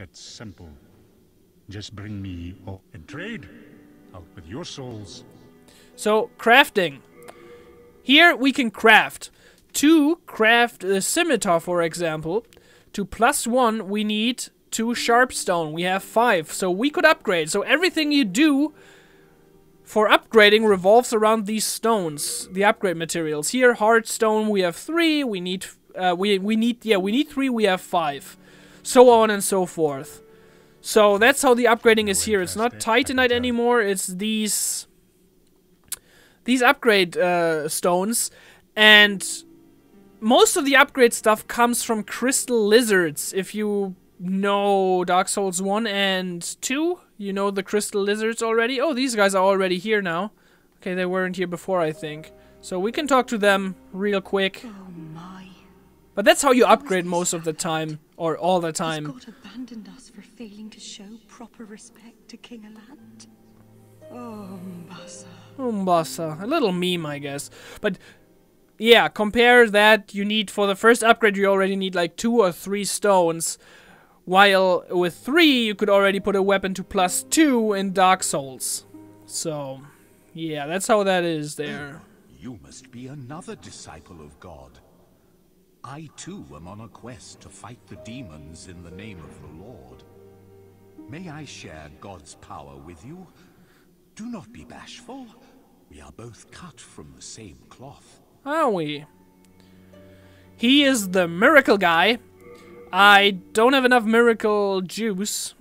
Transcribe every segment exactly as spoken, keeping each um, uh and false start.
It's simple. Just bring me oh, a trade. Out with your souls. So, crafting. Here we can craft. To craft a scimitar, for example, to plus one we need two sharp stone. We have five, so we could upgrade. So everything you do for upgrading revolves around these stones, the upgrade materials. Here, hard stone, we have three. We need, uh, we we need, yeah, we need three. We have five, so on and so forth. So that's how the upgrading is here. It's not Titanite anymore. It's these these upgrade uh, stones, and most of the upgrade stuff comes from Crystal Lizards. If you know Dark Souls one and two, you know the Crystal Lizards already. Oh, these guys are already here now. Okay, they weren't here before, I think. So we can talk to them real quick. Oh my. But that's how you upgrade most of the time, or all the time. God abandoned us for failing to show proper respect to King Alant. Oh, M'Bassa. Oh, M'Bassa. A little meme, I guess. But yeah, compare that. You need, for the first upgrade, you already need like two or three stones. While with three, you could already put a weapon to plus two in Dark Souls. So, yeah, that's how that is there. You must be another disciple of God. I too am on a quest to fight the demons in the name of the Lord. May I share God's power with you? Do not be bashful. We are both cut from the same cloth. Are we? He is the miracle guy. I don't have enough miracle juice.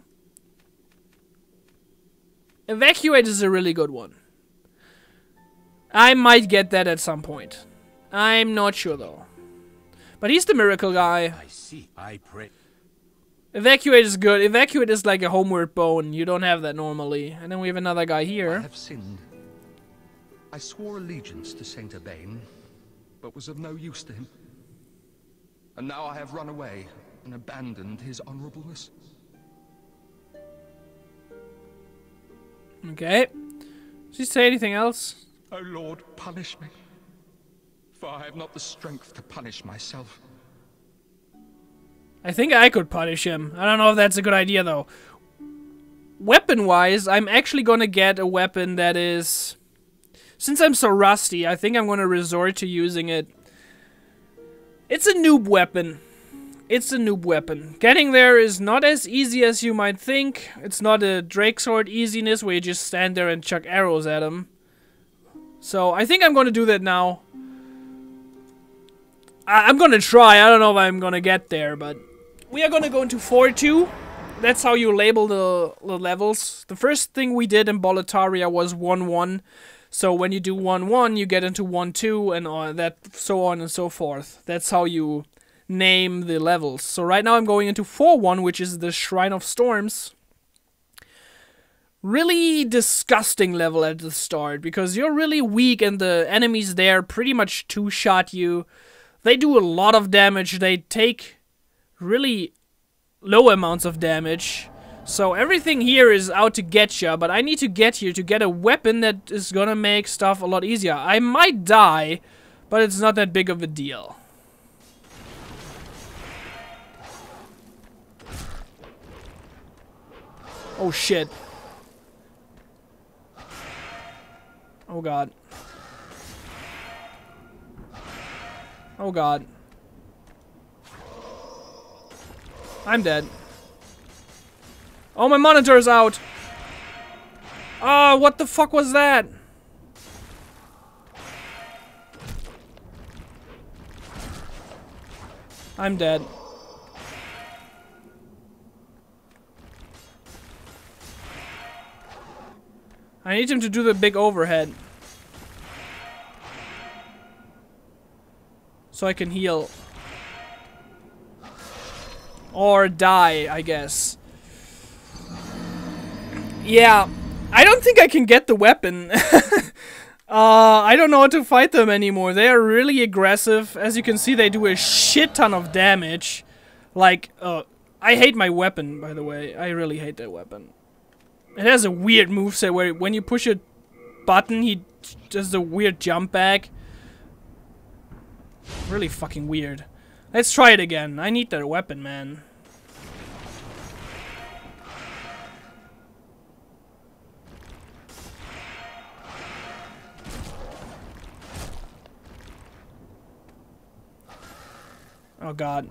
Evacuate is a really good one. I might get that at some point. I'm not sure though. But he's the miracle guy. I see. I pray. Evacuate is good. Evacuate is like a homeward bone. You don't have that normally. And then we have another guy here. I have sinned. I swore allegiance to Saint Urbain, but was of no use to him. And now I have run away and abandoned his honorableness. Okay. Did she say anything else? Oh Lord, punish me, for I have not the strength to punish myself. I think I could punish him. I don't know if that's a good idea though. Weapon-wise, I'm actually gonna get a weapon that is... Since I'm so rusty, I think I'm going to resort to using it. It's a noob weapon. It's a noob weapon. Getting there is not as easy as you might think. It's not a Drake Sword easiness where you just stand there and chuck arrows at him. So I think I'm going to do that now. I I'm going to try. I don't know if I'm going to get there, but... We are going to go into four two. That's how you label the, the levels. The first thing we did in Boletaria was one one. So when you do one one, you get into one two, and all that, so on and so forth. That's how you name the levels. So right now I'm going into four one, which is the Shrine of Storms. Really disgusting level at the start, because you're really weak, and the enemies there pretty much two-shot you. They do a lot of damage. They take really low amounts of damage. So everything here is out to get you, but I need to get here to get a weapon that is gonna make stuff a lot easier. I might die, but it's not that big of a deal. Oh shit. Oh god. Oh god. I'm dead. Oh, my monitor's out! Oh, what the fuck was that? I'm dead. I need him to do the big overhead. So I can heal. Or die, I guess. Yeah, I don't think I can get the weapon. uh, I don't know how to fight them anymore. They are really aggressive. As you can see, they do a shit ton of damage. Like, uh, I hate my weapon, by the way. I really hate that weapon. It has a weird moveset where when you push a button, he does a weird jump back. Really fucking weird. Let's try it again. I need that weapon, man. Oh god.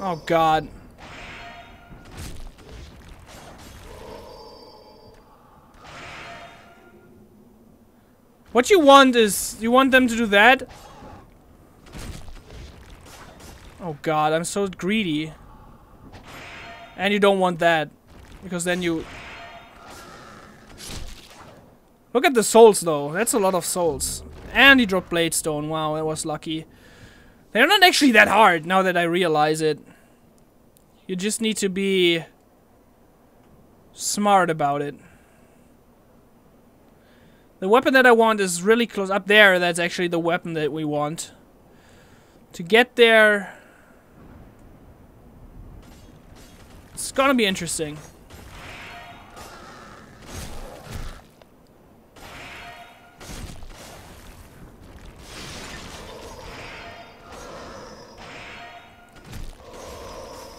Oh god. What you want is, you want them to do that? Oh god, I'm so greedy. And you don't want that. Because then you... Look at the souls though, that's a lot of souls. And he dropped Blade Stone, wow, that was lucky. They're not actually that hard, now that I realize it. You just need to be... smart about it. The weapon that I want is really close up there. That's actually the weapon that we want. To get there... It's gonna be interesting.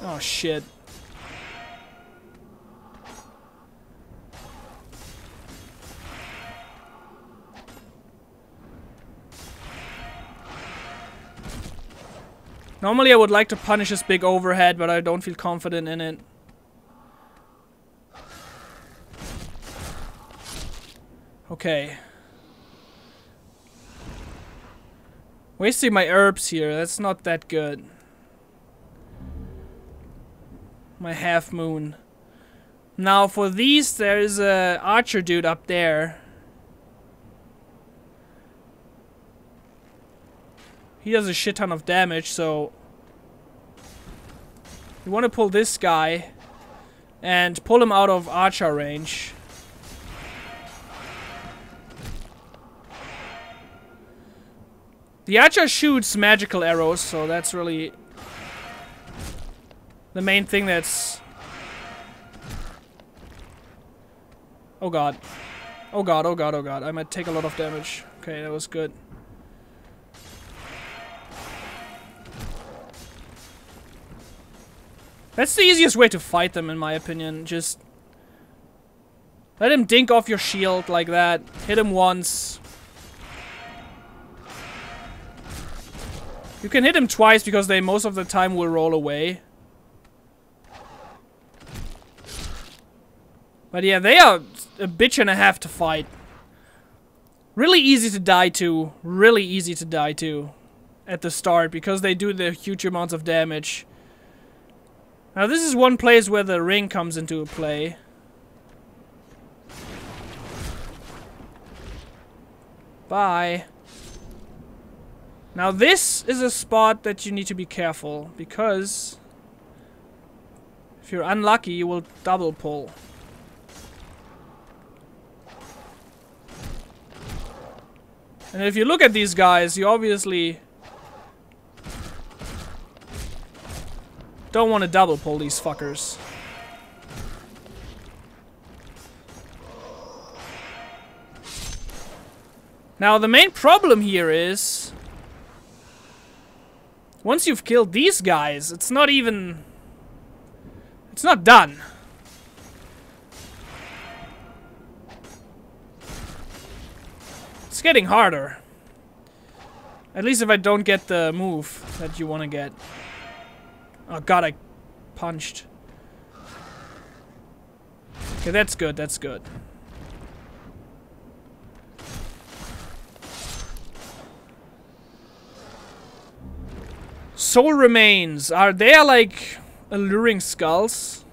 Oh shit. Normally I would like to punish this big overhead, but I don't feel confident in it. Okay. Wasting my herbs here, that's not that good. My half moon. Now for these, there is a archer dude up there. He does a shit ton of damage, so you want to pull this guy and pull him out of archer range. The archer shoots magical arrows, so that's really the main thing that's... Oh god. Oh god, oh god, oh god. I might take a lot of damage. Okay, that was good. That's the easiest way to fight them, in my opinion. Just let him dink off your shield like that. Hit him once. You can hit him twice because they most of the time will roll away. But yeah, they are a bitch and a half to fight. Really easy to die to. Really easy to die to at the start because they do the huge amounts of damage. Now this is one place where the ring comes into play. Bye. Now this is a spot that you need to be careful, because if you're unlucky, you will double pull. And if you look at these guys, you obviously... don't want to double pull these fuckers. Now the main problem here is... once you've killed these guys, it's not even... it's not done. It's getting harder. At least if I don't get the move that you want to get. Oh god, I punched. Okay, that's good, that's good. Soul remains. Are they like alluring skulls?